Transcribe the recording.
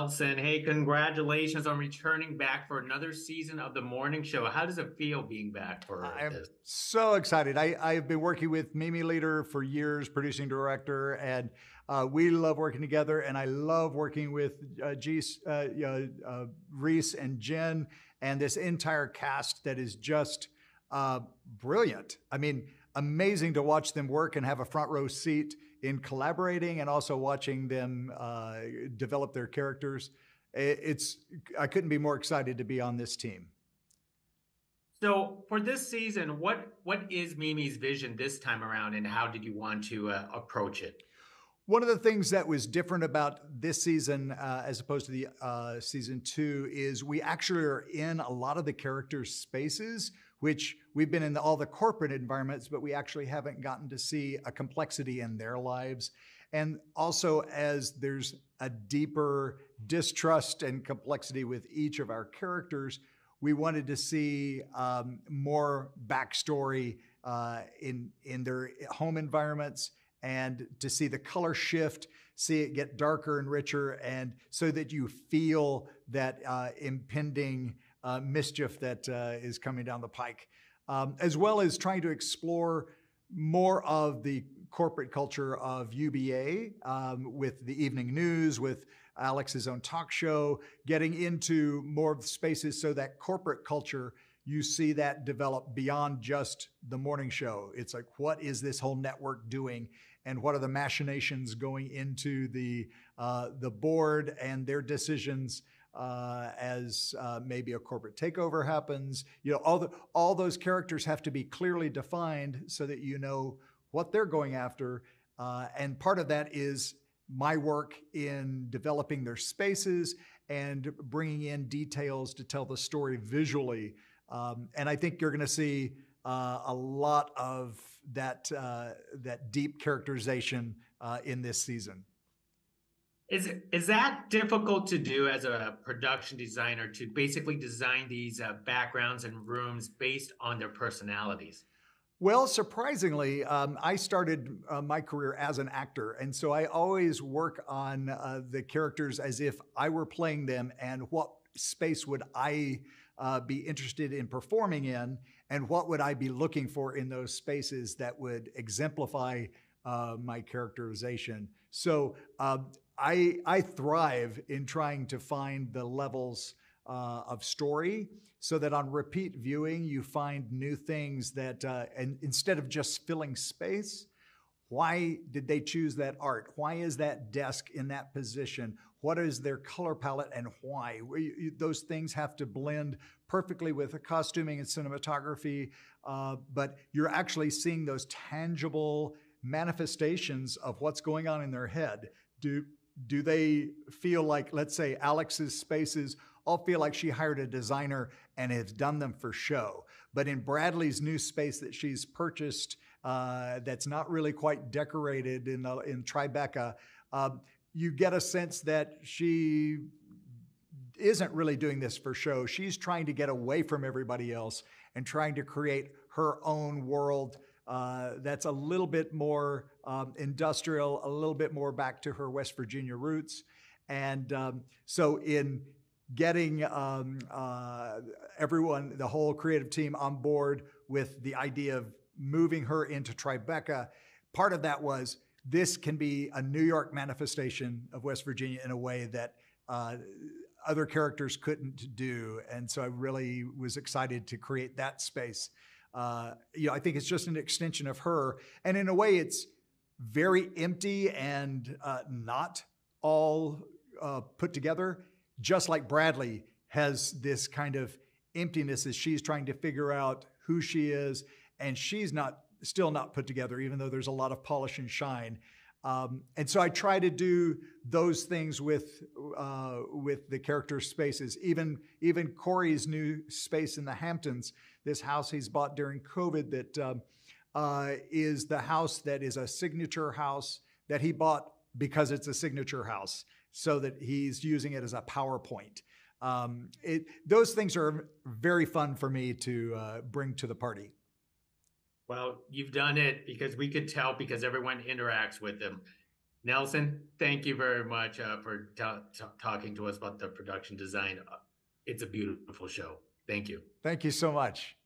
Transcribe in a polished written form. Nelson. Hey, congratulations on returning back for another season of The Morning Show. How does it feel being back for this? I am so excited. I've been working with Mimi Leder for years, producing director, and we love working together. And I love working with Reese and Jen and this entire cast that is just brilliant. I mean, amazing to watch them work and have a front row seat in collaborating and also watching them develop their characters. I couldn't be more excited to be on this team. So for this season, what is Mimi's vision this time around, and how did you want to approach it? One of the things that was different about this season as opposed to the season 2 is we actually are in a lot of the characters' spaces, which we've been in all the corporate environments, but we actually haven't gotten to see a complexity in their lives. And also, as there's a deeper distrust and complexity with each of our characters, we wanted to see more backstory in their home environments, and to see the color shift, see it get darker and richer, and so that you feel that impending mischief that is coming down the pike, as well as trying to explore more of the corporate culture of UBA with the evening news, with Alex's own talk show, getting into more spaces so that corporate culture, you see that develop beyond just The Morning Show. It's like, what is this whole network doing? And what are the machinations going into the board and their decisions as maybe a corporate takeover happens? You know, all those characters have to be clearly defined so that you know what they're going after. And part of that is my work in developing their spaces and bringing in details to tell the story visually. And I think you're going to see a lot of that that deep characterization in this season. Is that difficult to do as a production designer, to basically design these backgrounds and rooms based on their personalities? Well, surprisingly, I started my career as an actor, and so I always work on the characters as if I were playing them, and what space would I be interested in performing in, and what would I be looking for in those spaces that would exemplify my characterization. So I thrive in trying to find the levels of story so that on repeat viewing, you find new things that, and instead of just filling space, why did they choose that art? Why is that desk in that position? What is their color palette and why? Those things have to blend perfectly with the costuming and cinematography, but you're actually seeing those tangible manifestations of what's going on in their head. Do they feel like, let's say, Alex's spaces all feel like she hired a designer and has done them for show. But in Bradley's new space that she's purchased that's not really quite decorated in Tribeca, you get a sense that she isn't really doing this for show. She's trying to get away from everybody else and trying to create her own world that's a little bit more industrial, a little bit more back to her West Virginia roots. And so in getting everyone, the whole creative team on board with the idea of moving her into Tribeca, part of that was this can be a New York manifestation of West Virginia in a way that other characters couldn't do. And so I really was excited to create that space. You know, I think it's just an extension of her. And in a way, it's very empty and not all put together, just like Bradley has this kind of emptiness as she's trying to figure out who she is. And she's still not put together, even though there's a lot of polish and shine. And so I try to do those things with the character spaces. Even Corey's new space in the Hamptons, this house he's bought during COVID that is the house that is a signature house that he bought because it's a signature house, so that he's using it as a PowerPoint. Those things are very fun for me to bring to the party. Well, you've done it, because we could tell, because everyone interacts with them. Nelson, thank you very much for talking to us about the production design. It's a beautiful show. Thank you. Thank you so much.